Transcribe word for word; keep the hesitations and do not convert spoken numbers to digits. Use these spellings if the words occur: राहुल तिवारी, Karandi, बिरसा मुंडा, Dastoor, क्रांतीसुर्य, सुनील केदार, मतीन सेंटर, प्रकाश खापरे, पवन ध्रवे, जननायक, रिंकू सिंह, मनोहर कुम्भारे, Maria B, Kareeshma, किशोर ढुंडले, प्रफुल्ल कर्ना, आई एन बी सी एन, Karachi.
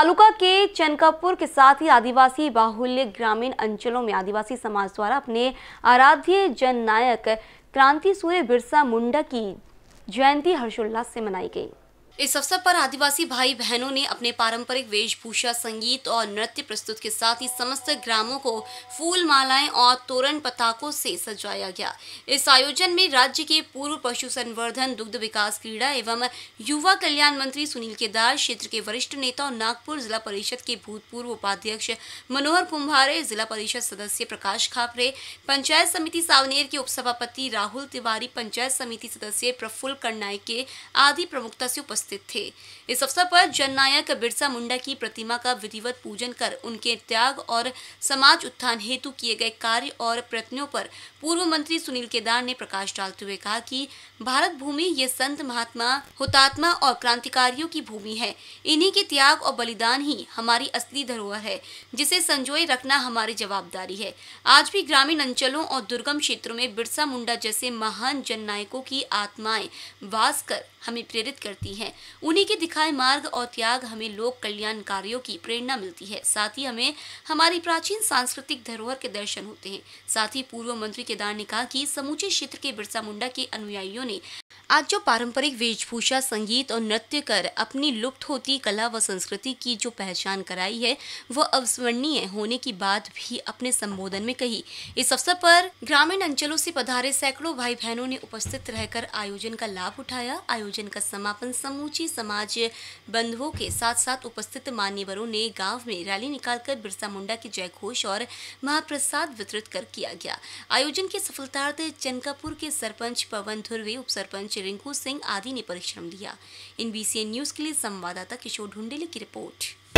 तालुका के चनकापुर के साथ ही आदिवासी बाहुल्य ग्रामीण अंचलों में आदिवासी समाज द्वारा अपने आराध्य जननायक क्रांतीसुर्य बिरसा मुंडा की जयंती हर्षोल्लास से मनाई गई। इस अवसर पर आदिवासी भाई बहनों ने अपने पारंपरिक वेशभूषा, संगीत और नृत्य प्रस्तुत के साथ ही समस्त ग्रामों को फूल मालाएं और तोरण पताकों से सजाया गया। इस आयोजन में राज्य के पूर्व पशु संवर्धन, दुग्ध विकास, क्रीड़ा एवं युवा कल्याण मंत्री सुनील केदार, क्षेत्र के वरिष्ठ नेता और नागपुर जिला परिषद के भूतपूर्व उपाध्यक्ष मनोहर कुम्भारे, जिला परिषद सदस्य प्रकाश खापरे, पंचायत समिति सावनेर के उपसभापति राहुल तिवारी, पंचायत समिति सदस्य प्रफुल्ल कर्ना के आदि प्रमुखता से उपस्थित थे। इस अवसर पर जननायक बिरसा मुंडा की प्रतिमा का विधिवत पूजन कर उनके त्याग और समाज उत्थान हेतु किए गए कार्य और प्रयत्नों पर पूर्व मंत्री सुनील केदार ने प्रकाश डालते हुए कहा कि भारत भूमि ये संत, महात्मा, हुतात्मा और क्रांतिकारियों की भूमि है। इन्हीं के त्याग और बलिदान ही हमारी असली धरोहर है, जिसे संजोए रखना हमारी जवाबदारी है। आज भी ग्रामीण अंचलों और दुर्गम क्षेत्रों में बिरसा मुंडा जैसे महान जननायकों की आत्माएं वास कर हमें प्रेरित करती है। उन्हीं के दिखाए मार्ग और त्याग हमें लोक कल्याण कार्यों की प्रेरणा मिलती है। साथ ही हमें हमारी प्राचीन सांस्कृतिक धरोहर के दर्शन होते हैं। साथ ही पूर्व मंत्री केदार ने कहा कि समूचे क्षेत्र के बिरसा मुंडा के अनुयायियों ने आज जो पारंपरिक वेशभूषा, संगीत और नृत्य कर अपनी लुप्त होती कला व संस्कृति की जो पहचान कराई है, वह अविस्मरणीय होने की बात भी अपने संबोधन में कही। इस अवसर पर ग्रामीण अंचलों से पधारे सैकड़ों भाई बहनों ने उपस्थित रहकर आयोजन का लाभ उठाया। आयोजन का समापन समूचे समाज बंधुओं के साथ साथ उपस्थित मान्यवरों ने गाँव में रैली निकालकर बिरसा मुंडा के जयघोष और महाप्रसाद वितरित कर किया गया। आयोजन के सफलतार्थ चनकापुर के सरपंच पवन ध्रवे, उप सरपंच रिंकू सिंह आदि ने परिश्रम लिया। आई एन बी सी एन news के लिए संवाददाता किशोर ढुंडले की रिपोर्ट।